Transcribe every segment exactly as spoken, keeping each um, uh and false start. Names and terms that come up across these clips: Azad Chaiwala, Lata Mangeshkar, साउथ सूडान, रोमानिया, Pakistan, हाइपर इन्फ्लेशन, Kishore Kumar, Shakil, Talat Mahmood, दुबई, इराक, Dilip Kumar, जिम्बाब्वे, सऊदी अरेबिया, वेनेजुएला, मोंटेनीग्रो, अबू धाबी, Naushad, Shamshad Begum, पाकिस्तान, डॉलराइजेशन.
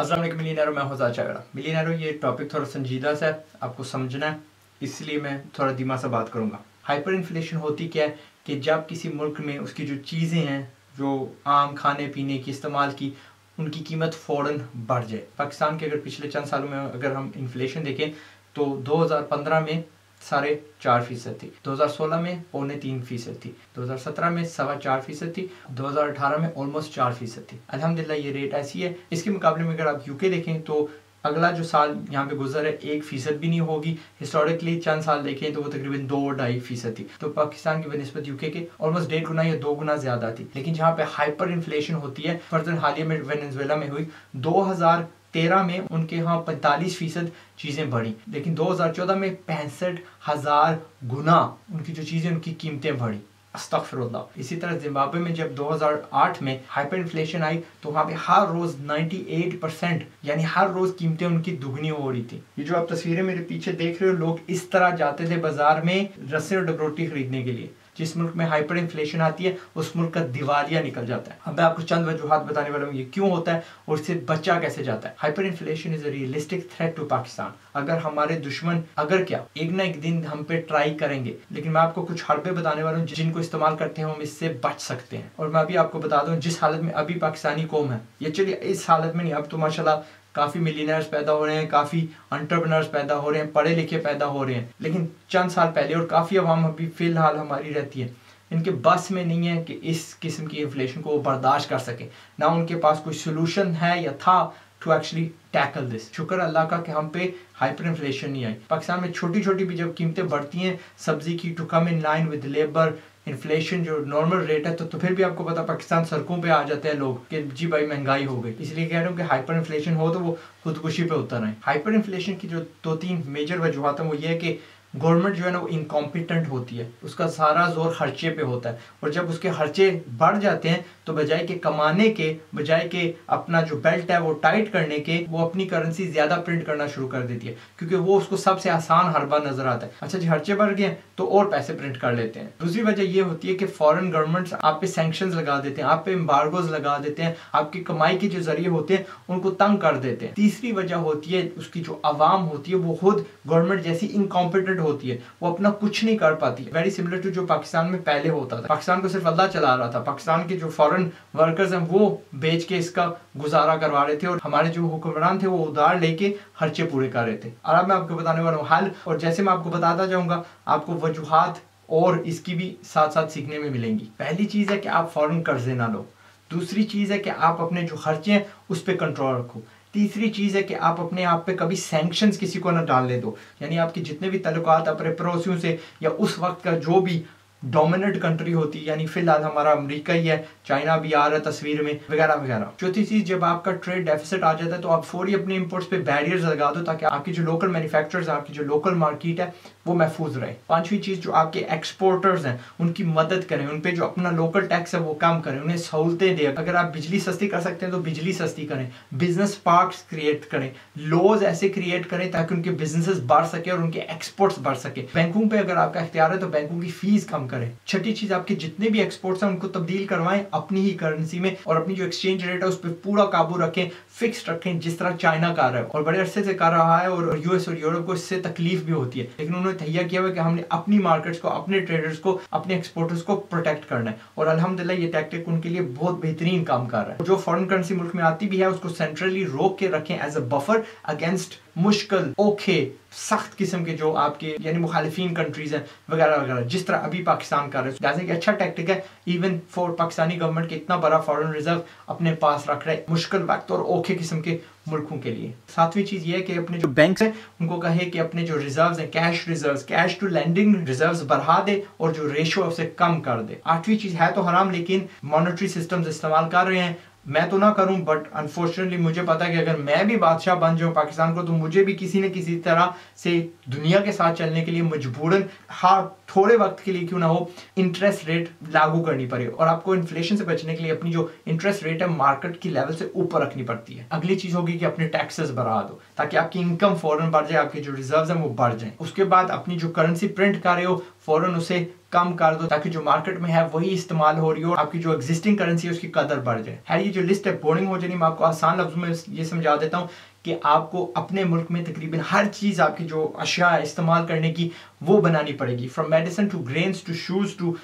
अस्सलाम वालेकुम मिलियनेरो, मैं हूं चावड़ा। मिलियनेरो, ये टॉपिक थोड़ा संजीदा सा है, आपको समझना है, इसलिए मैं थोड़ा दिमाग से बात करूंगा। हाइपर इन्फ्लेशन होती क्या है कि जब किसी मुल्क में उसकी जो चीज़ें हैं, जो आम खाने पीने की इस्तेमाल की, उनकी कीमत फ़ौरन बढ़ जाए। पाकिस्तान के अगर पिछले चंद सालों में अगर हम इन्फ्लेशन देखें तो दो हज़ार पंद्रह में साढ़े चार फीसद थी, दो हज़ार सोलह में पौने तीन फीसद थी, दो हज़ार सत्रह में सवा चार फीसद थी, दो हज़ार अठारह में ऑलमोस्ट चार फीसद थी। अल्हम्दुलिल्लाह ये रेट ऐसी है। इसके मुकाबले में अगर आप यूके देखें तो अगला जो साल यहाँ पे गुजर है एक फीसद भी नहीं होगी। हिस्टोरिकली चंद साल देखें तो वो तकरीबन दो ढाई फीसद थी, तो पाकिस्तान की बनस्बत यूके के ऑलमोस्ट डेढ़ गुना या दो गुना ज्यादा थी। लेकिन जहाँ पे हाइपर इन्फ्लेशन होती है, फर्जन हालिया में वेनेजुएला में हुई, दो हजार तेरह में उनके यहाँ पैंतालीस फीसद चीज़ें बढ़ी, लेकिन दो हज़ार चौदह में पैंसठ हज़ार गुना उनकी जो चीज़ें उनकी कीमतें बढ़ी। अस्तगफिरुल्लाह। इसी तरह जिम्बाब्वे में जब दो हज़ार आठ में हाइपर इन्फ्लेशन आई तो वहाँ पे हर रोज़ अट्ठानवे परसेंट यानी हर रोज़ कीमतें उनकी दुगनी हो रही थी। ये जो आप तस्वीरें मेरे पीछे देख रहे हो, लोग इस तरह जाते थे बाजार में रस्से और डबरोटी खरीदने के लिए। जिस मुल्क में हाइपर इन्फ्लेशन आती है उस मुल्क का दिवालिया निकल जाता है। अब मैं आपको चंद वजूहात बताने वाला हूँ ये क्यों होता है और इससे बचा कैसे जाता है। हाइपर इन्फ्लेशन is a realistic threat to पाकिस्तान। अगर हमारे दुश्मन अगर क्या एक ना एक दिन हम पे ट्राई करेंगे, लेकिन मैं आपको कुछ हरबे बताने वाला हूँ जिनको इस्तेमाल करते हैं हम इससे बच सकते हैं। और मैं अभी आपको बता दूँ जिस हालत में अभी पाकिस्तानी कौम है, ये चलिए इस हालत में नहीं, अब तो माशाल्लाह काफ़ी मिलियनर्स पैदा हो रहे हैं, काफ़ी एंटरप्रेन्योर्स पैदा हो रहे हैं, पढ़े लिखे पैदा हो रहे हैं, लेकिन चंद साल पहले और काफ़ी अवाम अभी फ़िलहाल हमारी रहती है, इनके बस में नहीं है कि इस किस्म की इन्फ्लेशन को वो बर्दाश्त कर सकें, ना उनके पास कोई सोल्यूशन है या था टू एक्चुअली टैकल दिस। शुक्र अल्लाह का कि हम पे हाइपर इन्फ्लेशन नहीं आई। पाकिस्तान में छोटी छोटी भी जब कीमतें बढ़ती हैं सब्जी की, to come in line with labour inflation जो नॉर्मल रेट है, तो, तो फिर भी आपको पता पाकिस्तान सड़कों पे आ जाते हैं लोग कि जी भाई महंगाई हो गई। इसलिए कह रहा हूँ कि हाइपर इन्फ्लेशन हो तो वो खुदकुशी पे उतर आए। हाइपर इन्फ्लेशन की जो दो तीन मेजर वजूहत हैं वो ये है कि गवर्नमेंट जो है ना वो इनकॉम्पिटेंट होती है, उसका सारा जोर खर्चे पे होता है, और जब उसके खर्चे बढ़ जाते हैं तो बजाय के कमाने के, बजाय के अपना जो बेल्ट है वो टाइट करने के, वो अपनी करेंसी ज़्यादा प्रिंट करना शुरू कर देती है, क्योंकि वो उसको सबसे आसान हरबा नज़र आता है। अच्छा जी खर्चे बढ़ गए तो और पैसे प्रिंट कर लेते हैं। दूसरी वजह ये होती है कि फॉरेन गवर्नमेंट्स आप पे सैंक्शंस लगा देते हैं, आप पे एम्बार्गोज लगा देते हैं, आपकी कमाई के जो जरिए होते हैं उनको तंग कर देते हैं। तीसरी वजह होती है उसकी जो आवाम होती है वो खुद गवर्नमेंट जैसी इनकॉम्पिटेंट होती है, वो अपना कुछ नहीं कर पाती है। वेरी सिमिलर टू जो पाकिस्तान में पहले होता था। पाकिस्तान को सिर्फ अल्लाह चला रहा था, पाकिस्तान के जो फॉरेन वर्कर्स हैं वो बेच के इसका गुजारा करवा रहे थे, और हमारे जो हुक्मरान थे वो उधार लेके खर्चे पूरे कर रहे थे। और अब मैं आपको बताने वाला हूँ हल, और जैसे मैं आपको बताता जाऊँगा आपको वजूहात और इसकी भी साथ साथ सीखने में मिलेंगी। पहली चीज़ है कि आप फॉरेन कर्जे ना लो, दूसरी चीज़ है कि आप अपने जो खर्चे हैं उस पर कंट्रोल रखो, तीसरी चीज़ है कि आप अपने आप पे कभी सैंक्शंस किसी को ना डालने दो, यानी आपके जितने भी तल्लुकात अपने पड़ोसियों से या उस वक्त का जो भी डोमिनेंट कंट्री होती है, यानी फिलहाल हमारा अमेरिका ही है, चाइना भी आ रहा है तस्वीर में, वगैरह वगैरह। चौथी चीज़, जब आपका ट्रेड डेफिसिट आ जाता है तो आप फौरी अपने इंपोर्ट्स पे बैरियर्स लगा दो ताकि आपकी जो लोकल मैन्युफैक्चरर्स हैं, आपकी जो लोकल मार्केट है वो महफूज रहे। पांचवी चीज़, जो आपके एक्सपोर्टर्स हैं उनकी मदद करें, उन पर जो अपना लोकल टैक्स है वो कम करें, उन्हें सहूलतें दें। अगर आप बिजली सस्ती कर सकते हैं तो बिजली सस्ती करें, बिजनेस पार्क्स क्रिएट करें, लॉज ऐसे क्रिएट करें ताकि उनके बिजनेसेस बढ़ सके और उनके एक्सपोर्ट्स बढ़ सके। बैंकों पर अगर आपका इख्तियार है तो बैंकों की फीस कम करें। छठी चीज़, आपके जितने भी एक्सपोर्ट्स हैं उनको तब्दील करवाएं अपनी ही करेंसी में, और अपनी जो एक्सचेंज रेट है उस पर पूरा काबू रखें, फिक्स्ड रखें, जिस तरह चाइना कर रहा है और बड़े अरसे से कर रहा है, और यूएस और यूरोप को इससे तकलीफ भी होती है। लेकिन उन्होंने तहिया किया हुआ कि हमने अपनी मार्केट्स को, अपने ट्रेडर्स को, अपने एक्सपोर्टर्स को प्रोटेक्ट करना है, और अल्हम्दुलिल्लाह ये टैक्टिक उनके लिए बहुत बेहतरीन काम कर रहा है। जो फॉरेन करेंसी मुल्क में आती भी है उसको सेंट्रली रोक के रखें एज अ बफर अगेंस्ट मुश्किल ओखे सख्त किस्म के जो आपके यानी मुखालिफिन कंट्रीज हैं वगैरह वगैरह, जिस तरह अभी पाकिस्तान कर रहे हैं। कि अच्छा टैक्टिक है इवन फॉर पाकिस्तानी गवर्नमेंट के इतना बड़ा फॉरेन रिजर्व अपने पास रख रहे हैं मुश्किल वक्त और ओखे किस्म के मुल्कों के लिए। सातवीं चीज़ ये है कि अपने जो बैंक हैं उनको कहे कि अपने जो रिजर्व्स हैं, cash reserves, cash to landing reserves बढ़ा दे और जो रेशो है उसे कम कर दे। आठवीं चीज़ है तो हराम, लेकिन मॉनिटरी सिस्टम्स इस्तेमाल कर रहे हैं। मैं तो ना करूं, बट अनफॉर्चुनेटली मुझे पता है कि अगर मैं भी बादशाह बन जाऊं पाकिस्तान को तो मुझे भी किसी न किसी तरह से दुनिया के साथ चलने के लिए मजबूरन, हाँ थोड़े वक्त के लिए क्यों ना हो, इंटरेस्ट रेट लागू करनी पड़े। और आपको इन्फ्लेशन से बचने के लिए अपनी जो इंटरेस्ट रेट है मार्केट की लेवल से ऊपर रखनी पड़ती है। अगली चीज़ होगी कि अपने टैक्सेस बढ़ा दो ताकि आपकी इनकम फॉरन बढ़ जाए, आपके जो रिजर्व हैं वो बढ़ जाए। उसके बाद अपनी जो करेंसी प्रिंट कर रहे हो फौरन उसे कम कर दो ताकि जो मार्केट में है वही इस्तेमाल हो रही हो, आपकी जो एग्जिस्टिंग करेंसी है उसकी कदर बढ़ जाए। है ये जो लिस्ट है बोरिंग हो जानी, मैं आपको आसान लफ्जों में ये समझा देता हूँ कि आपको अपने मुल्क में तकरीबन हर चीज़ आपकी जो अशिया इस्तेमाल करने की वो बनानी पड़ेगी, from medicine to grains to shoes to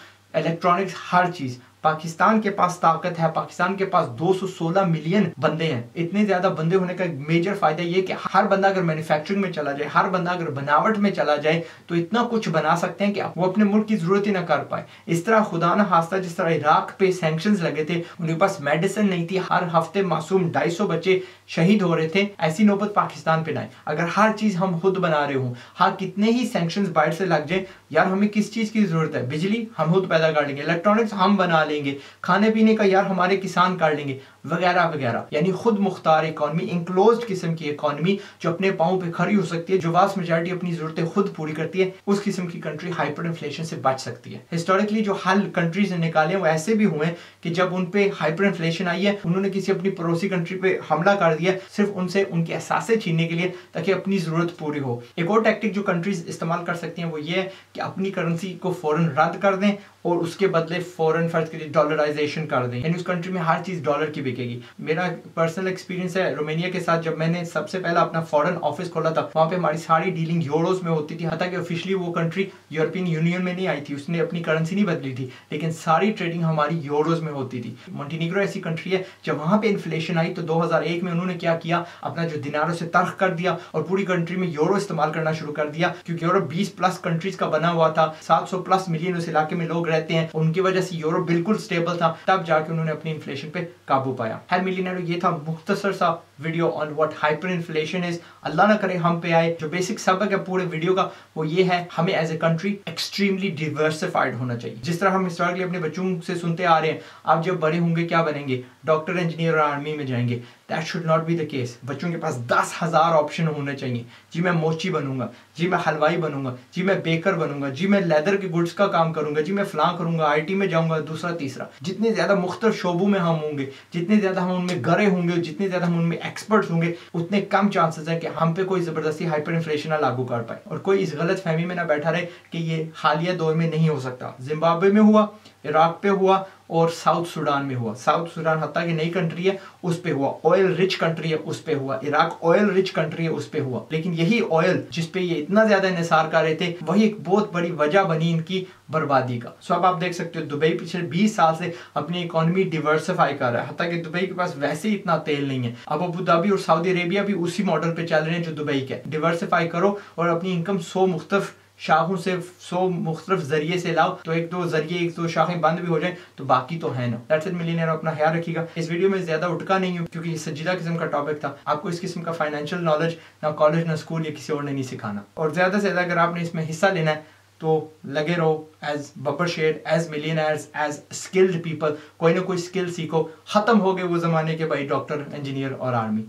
electronics, हर चीज़। पाकिस्तान के पास ताकत है, पाकिस्तान के पास दो सौ सोलह मिलियन बंदे हैं। इतने ज्यादा बंदे होने का मेजर फायदा ये कि हर बंदा अगर मैन्युफैक्चरिंग में चला जाए, हर बंदा अगर बनावट में चला जाए तो इतना कुछ बना सकते हैं कि वो अपने मुल्क की जरूरत ही ना कर पाए। इस तरह खुदा ना खास्ता जिस तरह इराक पे सैंक्शंस लगे थे, उनके पास मेडिसिन नहीं थी, हर हफ्ते मासूम ढाई सौ बच्चे शहीद हो रहे थे, ऐसी नौबत पाकिस्तान पे ना आए। अगर हर चीज हम खुद बना रहे हों, हाँ कितने ही सैंक्शंस बाहर से लग जाए, यार हमें किस चीज की जरूरत है? बिजली हम खुद पैदा कर लेंगे, इलेक्ट्रॉनिक्स हम बना लेंगे, खाने पीने का यार हमारे किसान कर लेंगे, वगैरह वगैरह। यानी खुद मुख्तार इकॉनमी, इंक्लोज्ड किस्म की इकॉनमी जो अपने पाँव पे खड़ी हो सकती है, जो वास्ट मेजॉरिटी अपनी जरूरतें खुद पूरी करती है, उस किस्म की कंट्री हाइपर इन्फ्लेशन से बच सकती है। हिस्टोरिकली जो हल कंट्रीज ने निकाले वो ऐसे भी हुए कि जब उन पे हाइपर इन्फ्लेशन आई है, उन्होंने किसी अपनी पड़ोसी कंट्री पे हमला कर दिया सिर्फ उनसे उनके एहसासे छीनने के लिए ताकि अपनी जरूरत पूरी हो। एक और टैक्टिक जो कंट्रीज इस्तेमाल कर सकती हैं वो ये है कि अपनी करेंसी को फौरन रद्द कर दें और उसके बदले फौरन फर्ज के लिए डॉलराइजेशन कर दें, यानी उस कंट्री में हर चीज़ डॉलर की बिकेगी। मेरा पर्सनल एक्सपीरियंस है रोमानिया के साथ, जब मैंने सबसे पहला अपना फॉरेन ऑफिस खोला था वहाँ पे हमारी सारी डीलिंग यूरोस में होती थी, हालांकि ऑफिशियली वो कंट्री यूरोपियन यूनियन में नहीं आई थी, उसने अपनी करेंसी नहीं बदली थी, लेकिन सारी ट्रेडिंग हमारी यूरोस में होती थी। मोंटेनीग्रो ऐसी कंट्री है, जब वहाँ पे इन्फ्लेशन आई तो दो हजार एक में उन्होंने क्या किया, अपना जो दिनारों से तर्क कर दिया और पूरी कंट्री में यूरो इस्तेमाल करना शुरू कर दिया, क्योंकि यूरोप बीस प्लस कंट्रीज का बना हुआ था, सात सौ प्लस मिलियन उस इलाके में लोग रहते हैं, उनकी वजह से यूरोप बिल्कुल स्टेबल था, तब जाके उन्होंने अपनी इन्फ्लेशन पे काबू पाया। हर मिलियनर, ये था मुख्तसर सा video on what हाइपर इन्फ्लेशन is. अल्लाह ना करे हम पे आए। जो बेसिक सबक है पूरे वीडियो का वो ये है, हमें as a country extremely diversified होना चाहिए। जिस तरह हम हिस्टोरिकली अपने बच्चों से सुनते आ रहे हैं, आप जब बड़े होंगे क्या बनेंगे, डॉक्टर, इंजीनियर और आर्मी में जाएंगे। That should not be the case. बच्चों के पास दस हज़ार ऑप्शन होने चाहिए। जी मैं मोची बनूंगा, जी मैं हलवाई बनूंगा, जी मैं बेकर बनूंगा, जी मैं लेदर के गुड्स का काम करूंगा, जी मैं फलां करूंगा, आईटी में जाऊंगा, दूसरा तीसरा। जितने ज़्यादा मुख्तलिफ शोबों में हम होंगे, जितने ज़्यादा हम उनमें गरे होंगे, जितने ज़्यादा हम उनमें एक्सपर्ट्स होंगे, उतने कम चांसेस हैं कि हम पे कोई ज़बरदस्ती हाइपर इन्फ्लेशन ना लागू कर पाए और कोई इस गलत फहमी में ना बैठा रहे कि ये हालिया दौर में नहीं हो सकता। जिम्बाब्वे में हुआ, इराक पे हुआ और साउथ सूडान में हुआ। साउथ सूडान हत्ता की नई कंट्री है, उस पे हुआ। ऑयल रिच कंट्री है, उस पे हुआ। इराक ऑयल रिच कंट्री है, उस पे हुआ। लेकिन यही ऑयल जिस पे ये इतना ज्यादा इंसार कर रहे थे, वही एक बहुत बड़ी वजह बनी इनकी बर्बादी का। सो अब आप देख सकते हो दुबई पिछले बीस साल से अपनी इकोनॉमी डिवर्सिफाई कर रहा है। हत्ता कि दुबई के पास वैसे ही इतना तेल नहीं है। अब अबू धाबी और सऊदी अरेबिया भी उसी मॉडल पे चल रहे हैं जो दुबई के। डिवर्सिफाई करो और अपनी इनकम सौ मुख्तफ शाखों से, सौ मुख्तलिफ जरिए से लाओ, तो एक दो जरिए, एक दो शाखें बंद भी हो जाए तो बाकी तो है ना। दैट्स इट मिलियनेयर, अपना ख्याल रखिएगा। इस वीडियो में ज्यादा उठका नहीं हो क्योंकि सजीदा किस्म का टॉपिक था। आपको इस किस्म का फाइनेंशियल नॉलेज ना कॉलेज ना स्कूल या किसी और ने नहीं सिखाना। और ज्यादा से ज्यादा अगर आपने इसमें हिस्सा लेना है तो लगे रहो एज बब्बर शेर, as millionaires, as skilled people. कोई ना कोई स्किल सीखो। खत्म हो गए वो जमाने के भाई डॉक्टर, इंजीनियर और आर्मी।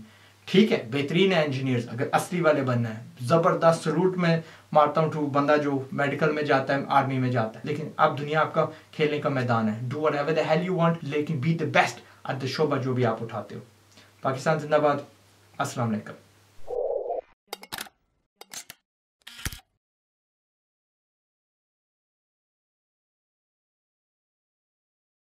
ठीक है, बेहतरीन है इंजीनियर्स, अगर असली वाले बनना है, ज़बरदस्त सलूट में मारता हूँ टू बंदा जो मेडिकल में जाता है, आर्मी में जाता है। लेकिन अब दुनिया आपका खेलने का मैदान है। Do whatever the hell you want, लेकिन be the best at the शोबा जो भी आप उठाते हो। पाकिस्तान जिंदाबाद। अस्सलाम वालेकुम।